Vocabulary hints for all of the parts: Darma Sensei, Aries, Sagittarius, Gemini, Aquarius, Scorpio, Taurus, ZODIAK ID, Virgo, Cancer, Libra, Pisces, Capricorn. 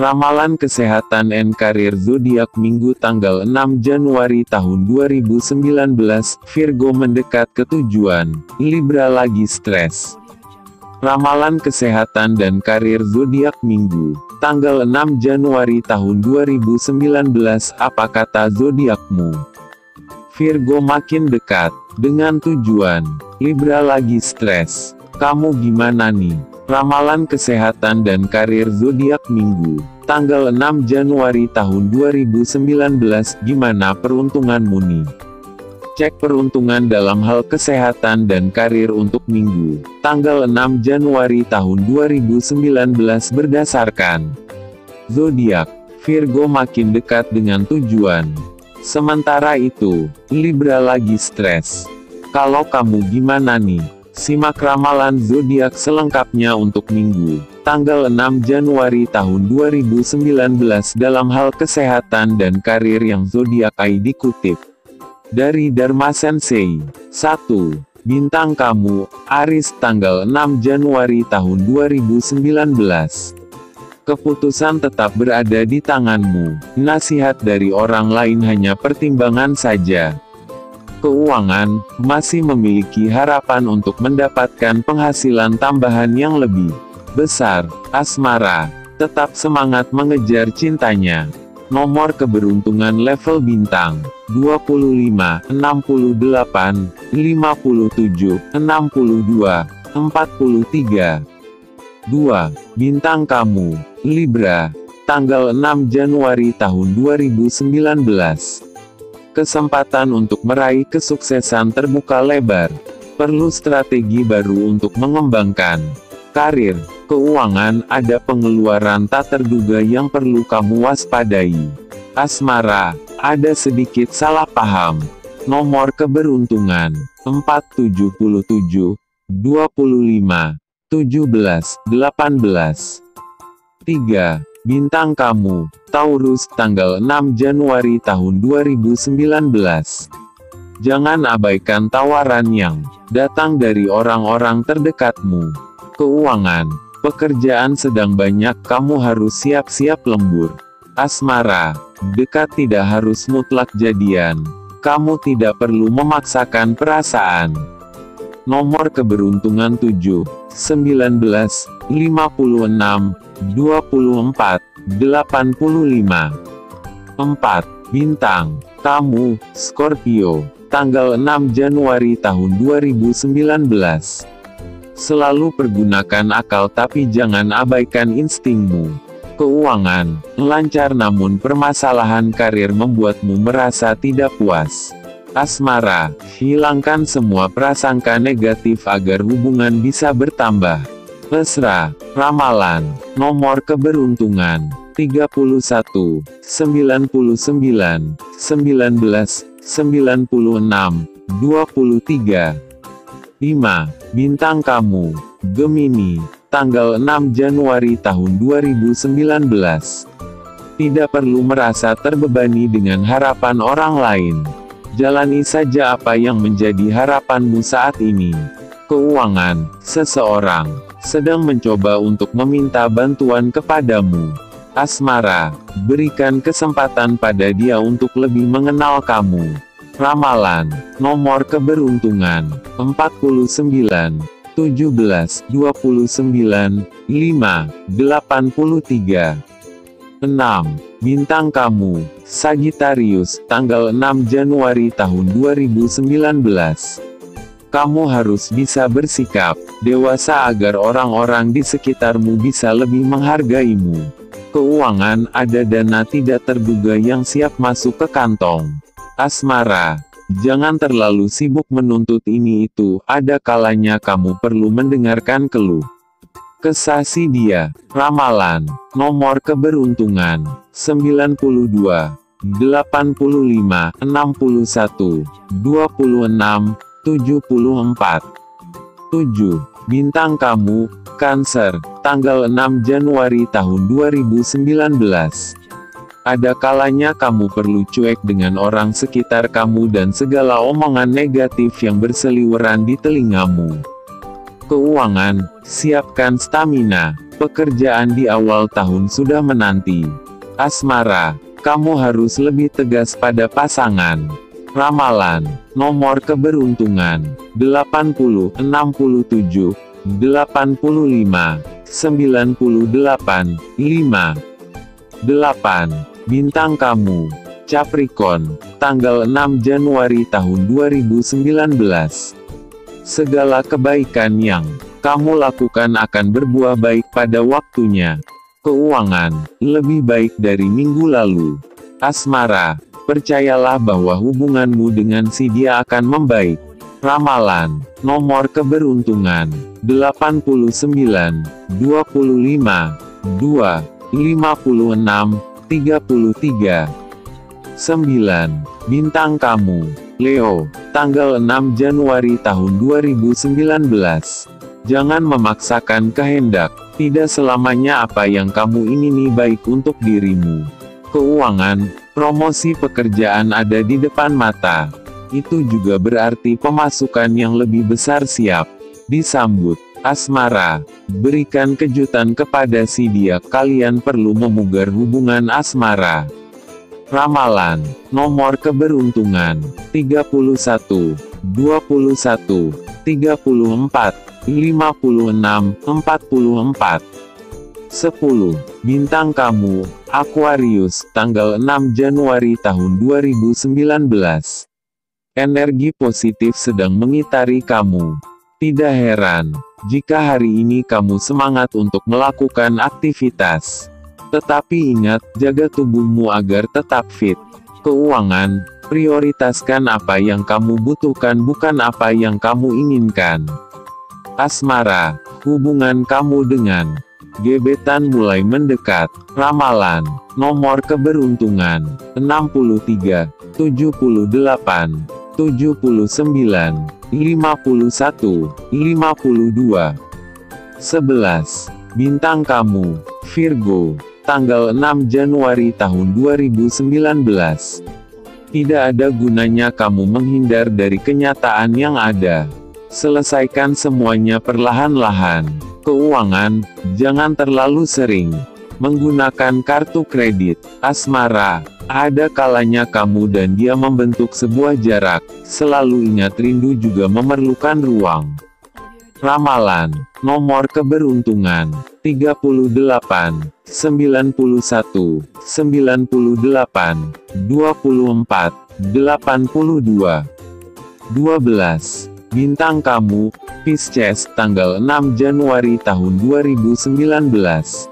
Ramalan Kesehatan and Karir Zodiak Minggu tanggal 6 Januari tahun 2019, Virgo mendekat ke tujuan, Libra lagi stres. Ramalan Kesehatan dan Karir Zodiak Minggu tanggal 6 Januari tahun 2019, apa kata zodiakmu? Virgo makin dekat dengan tujuan, Libra lagi stres. Kamu gimana nih? Ramalan Kesehatan dan Karir Zodiak Minggu tanggal 6 Januari tahun 2019, gimana peruntunganmu nih? Cek peruntungan dalam hal kesehatan dan karir untuk minggu tanggal 6 Januari tahun 2019 berdasarkan zodiak Virgo makin dekat dengan tujuan. Sementara itu, Libra lagi stres. Kalau kamu gimana nih? Simak ramalan zodiak selengkapnya untuk minggu tanggal 6 Januari tahun 2019 dalam hal kesehatan dan karir yang zodiak ID kutip dari Darma Sensei. 1. Bintang kamu Aries tanggal 6 Januari tahun 2019. Keputusan tetap berada di tanganmu. Nasihat dari orang lain hanya pertimbangan saja. Keuangan, masih memiliki harapan untuk mendapatkan penghasilan tambahan yang lebih besar. Asmara, tetap semangat mengejar cintanya. Nomor keberuntungan level bintang, 25, 68, 57, 62, 43. 2. Bintang kamu, Libra, tanggal 6 Januari tahun 2019. Kesempatan untuk meraih kesuksesan terbuka lebar. Perlu strategi baru untuk mengembangkan karir, keuangan, ada pengeluaran tak terduga yang perlu kamu waspadai. Asmara, ada sedikit salah paham. Nomor keberuntungan, 477, 25, 17, 18. 3. Bintang kamu, Taurus, tanggal 6 Januari tahun 2019. Jangan abaikan tawaran yang datang dari orang-orang terdekatmu. Keuangan, pekerjaan sedang banyak, kamu harus siap-siap lembur. Asmara, dekat tidak harus mutlak jadian. Kamu tidak perlu memaksakan perasaan. Nomor keberuntungan 7, 19, 56, 24, 85. 4. Bintang kamu Scorpio, tanggal 6 Januari tahun 2019. Selalu pergunakan akal tapi jangan abaikan instingmu. Keuangan, lancar namun permasalahan karir membuatmu merasa tidak puas. Asmara, hilangkan semua prasangka negatif agar hubungan bisa bertambah mesra. Ramalan, nomor keberuntungan, 31, 99, 19, 96, 23. 5. Bintang kamu, Gemini, tanggal 6 Januari tahun 2019. Tidak perlu merasa terbebani dengan harapan orang lain. Jalani saja apa yang menjadi harapanmu saat ini. Keuangan, seseorang sedang mencoba untuk meminta bantuan kepadamu. Asmara, berikan kesempatan pada dia untuk lebih mengenal kamu. Ramalan, nomor keberuntungan, 49, 17, 29, 5, 83. 6. Bintang kamu, Sagittarius, tanggal 6 Januari tahun 2019. Kamu harus bisa bersikap dewasa agar orang-orang di sekitarmu bisa lebih menghargaimu. Keuangan, ada dana tidak terduga yang siap masuk ke kantong. Asmara, jangan terlalu sibuk menuntut ini itu, ada kalanya kamu perlu mendengarkan keluh kesasi dia. Ramalan, nomor keberuntungan, 92, 85, 61, 26, 74. 7. Bintang kamu, Cancer, tanggal 6 Januari tahun 2019. Ada kalanya kamu perlu cuek dengan orang sekitar kamu dan segala omongan negatif yang berseliweran di telingamu. Keuangan, siapkan stamina, Pekerjaan di awal tahun sudah menanti. Asmara, kamu harus lebih tegas pada pasangan. Ramalan, nomor keberuntungan, 80, 67, 85, 98, 5, 8. Bintang kamu, Capricorn, tanggal 6 Januari tahun 2019. Segala kebaikan yang kamu lakukan akan berbuah baik pada waktunya. Keuangan, lebih baik dari minggu lalu. Asmara, percayalah bahwa hubunganmu dengan si dia akan membaik. Ramalan, nomor keberuntungan, 89, 25, 2, 56, 33, 9. Bintang kamu, Leo, tanggal 6 Januari tahun 2019. Jangan memaksakan kehendak. Tidak selamanya apa yang kamu ingini baik untuk dirimu. Keuangan, promosi pekerjaan ada di depan mata. Itu juga berarti pemasukan yang lebih besar siap disambut. Asmara, berikan kejutan kepada si dia. Kalian perlu memugar hubungan asmara. Ramalan, nomor keberuntungan, 31, 21, 34, 56, 44. 10. Bintang kamu, Aquarius, tanggal 6 Januari tahun 2019. Energi positif sedang mengitari kamu. Tidak heran jika hari ini kamu semangat untuk melakukan aktivitas. Tetapi ingat, jaga tubuhmu agar tetap fit. Keuangan, prioritaskan apa yang kamu butuhkan bukan apa yang kamu inginkan. Asmara, hubungan kamu dengan gebetan mulai mendekat. Ramalan, nomor keberuntungan, 63, 78, 79, 51, 52. 11. Bintang kamu, Virgo, tanggal 6 Januari tahun 2019. Tidak ada gunanya kamu menghindar dari kenyataan yang ada. Selesaikan semuanya perlahan-lahan. Keuangan, jangan terlalu sering menggunakan kartu kredit. Asmara, ada kalanya kamu dan dia membentuk sebuah jarak. Selalu ingat, rindu juga memerlukan ruang. Ramalan, nomor keberuntungan, 38, 91, 98, 24, 82. 12. Bintang kamu, Pisces, tanggal 6 Januari tahun 2019.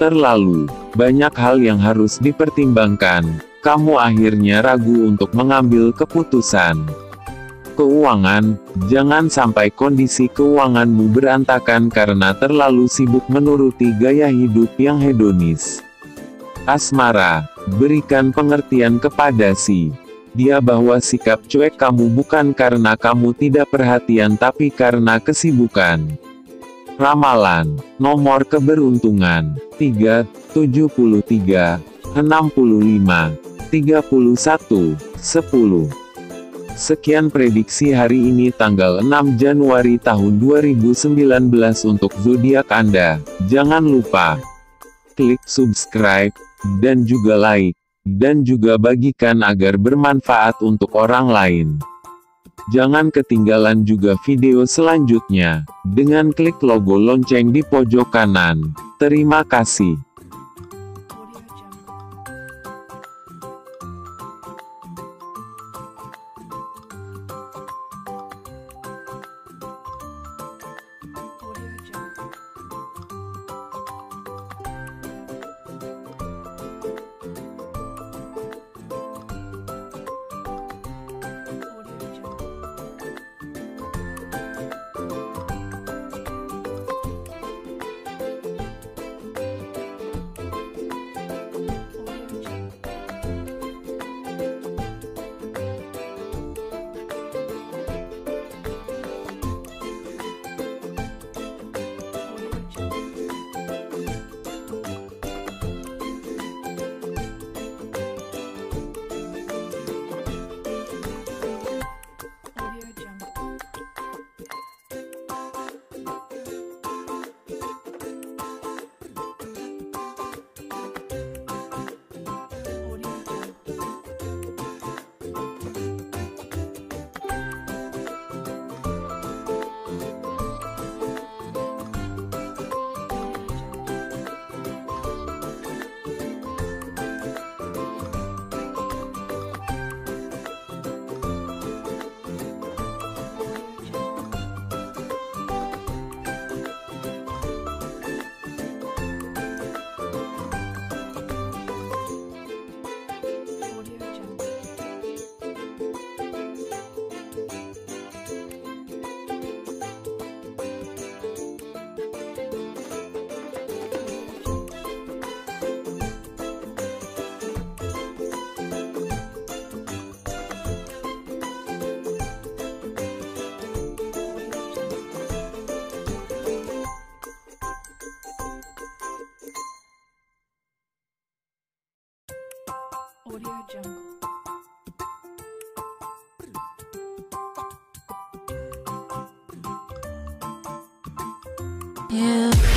Terlalu banyak hal yang harus dipertimbangkan. Kamu akhirnya ragu untuk mengambil keputusan. Keuangan, jangan sampai kondisi keuanganmu berantakan karena terlalu sibuk menuruti gaya hidup yang hedonis. Asmara, berikan pengertian kepada si dia bahwa sikap cuek kamu bukan karena kamu tidak perhatian tapi karena kesibukan. Ramalan, nomor keberuntungan, 3, 73, 65, 31, 10. Sekian prediksi hari ini tanggal 6 Januari tahun 2019 untuk zodiak Anda. Jangan lupa klik subscribe dan juga like. Dan juga bagikan agar bermanfaat untuk orang lain. Jangan ketinggalan juga video selanjutnya, dengan klik logo lonceng di pojok kanan. Terima kasih. Audio Jungle. Yeah.